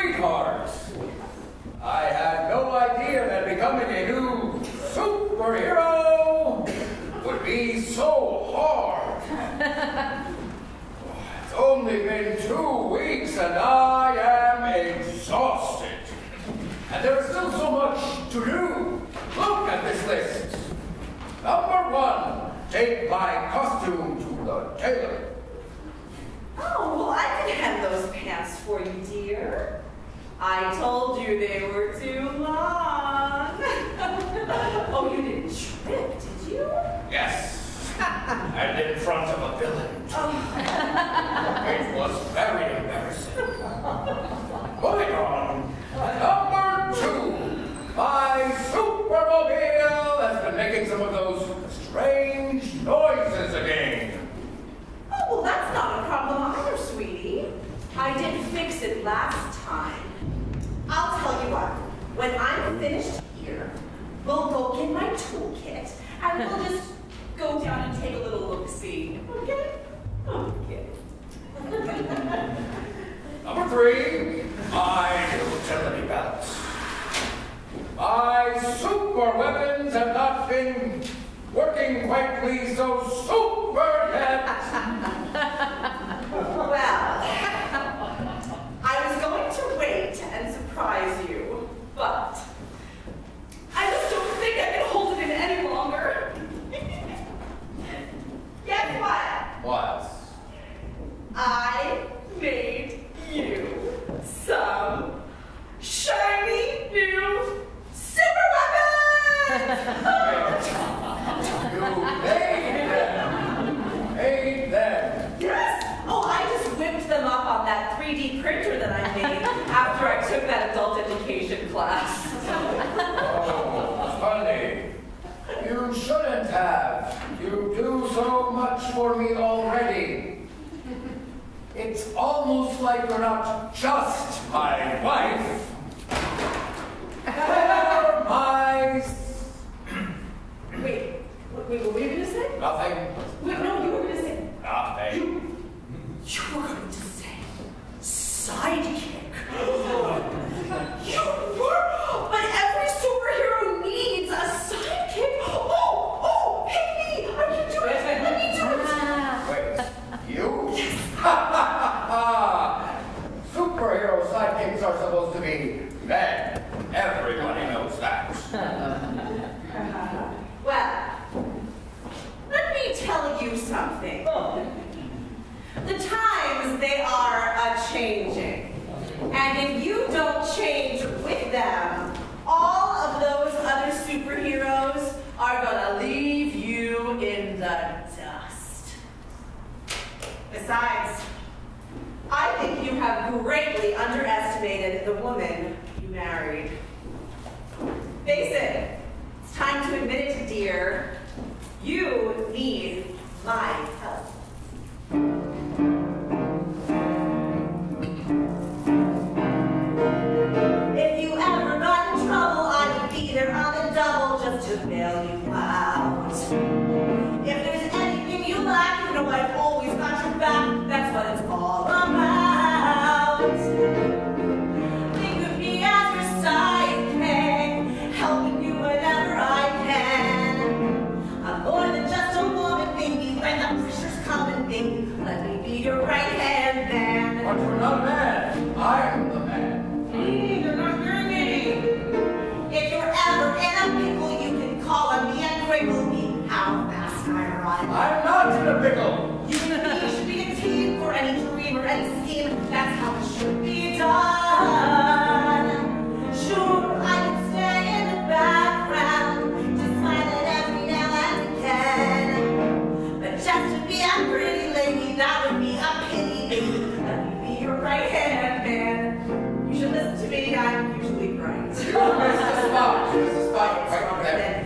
sweethearts. I had no idea that becoming a new superhero would be so hard. It's only been 2 weeks and I am exhausted. And there is still so much to do. Look at this list. Number 1, take my costume to the tailor. Oh, well, I can have those pants for you, dear. I told you they were too long. Oh, you didn't trip, did you? Yes. And in front of a village. Oh. It was very embarrassing. Moving on. Number 2. My supermobile has been making some of those strange noises again. Oh, well, that's not a problem either, sweetie. I did fix it last time. I'll tell you what, when I'm finished here, we'll go get my toolkit and we'll just go down and take a little look-see. Okay? Okay. Number 3, my utility belts. My super weapons have not been working quite please, so super yet. Well. And surprise you, but I just don't think I can hold it in any longer. Guess what? What? I made you some shiny new super weapons! You made them! Yes! Oh, I just whipped them up on that 3D printer that I made. After I took that adult education class. Oh, funny. You shouldn't have. You do so much for me already. It's almost like you're not just my wife. You're my... Wait, what were you going to say? Nothing. Wait, no, you were going to say... Nothing. You were going to say... Sidekick. You were, but every superhero needs a sidekick. Oh, hit me! I can do it. Let me do it. Wait, you? Yes. Superhero sidekicks are supposed to be men. Everybody knows that. Well, let me tell you something. Oh. The times, they are a-changing, and if you don't change with them, all of those other superheroes are gonna leave you in the dust. Besides, I think you have greatly underestimated the woman you married. Face it, it's time to admit it, dear. You need my help. To bail you out. If there's anything you lack, you know I've always got your back. That's what it's all about. Think of me as your sidekick, helping you whenever I can. I'm more than just a woman thinking when the pressure's coming, thinking, let me be your right hand man. But you're not a man. I am the man. You're not me. If you're ever in a pickle, call on me and wiggle me. How fast I run. I'm not in a pickle. You should be a team for any dream or any scheme. That's how it should be done. Sure, I can stay in the background, just smiling every now and again. But just to be a pretty lady, that would be a pity. Let me be your right hand man. You should listen to me. I'm usually right. This is the spot. This is the spot. Right over there.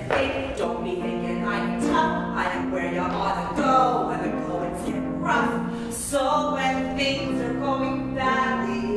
Don't be thinking I'm tough, I am where you ought to go when the going's getting rough. So when things are going badly,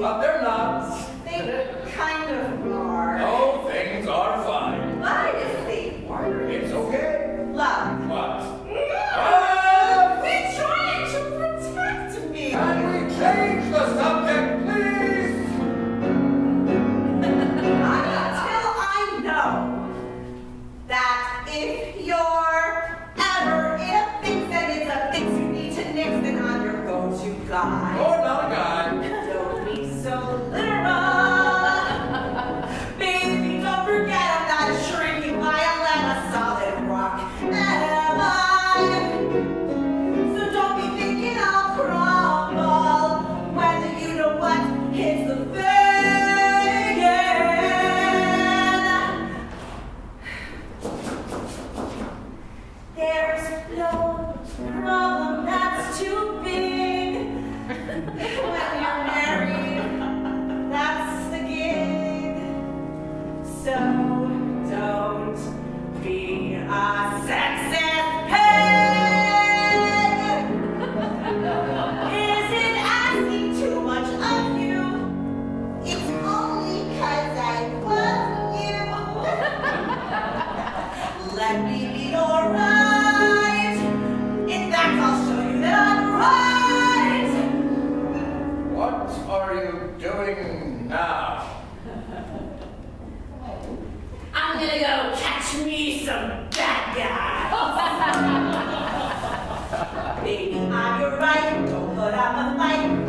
What are you doing now? I'm gonna go catch me some bad guys. Baby, I'm your right, don't put up a fight.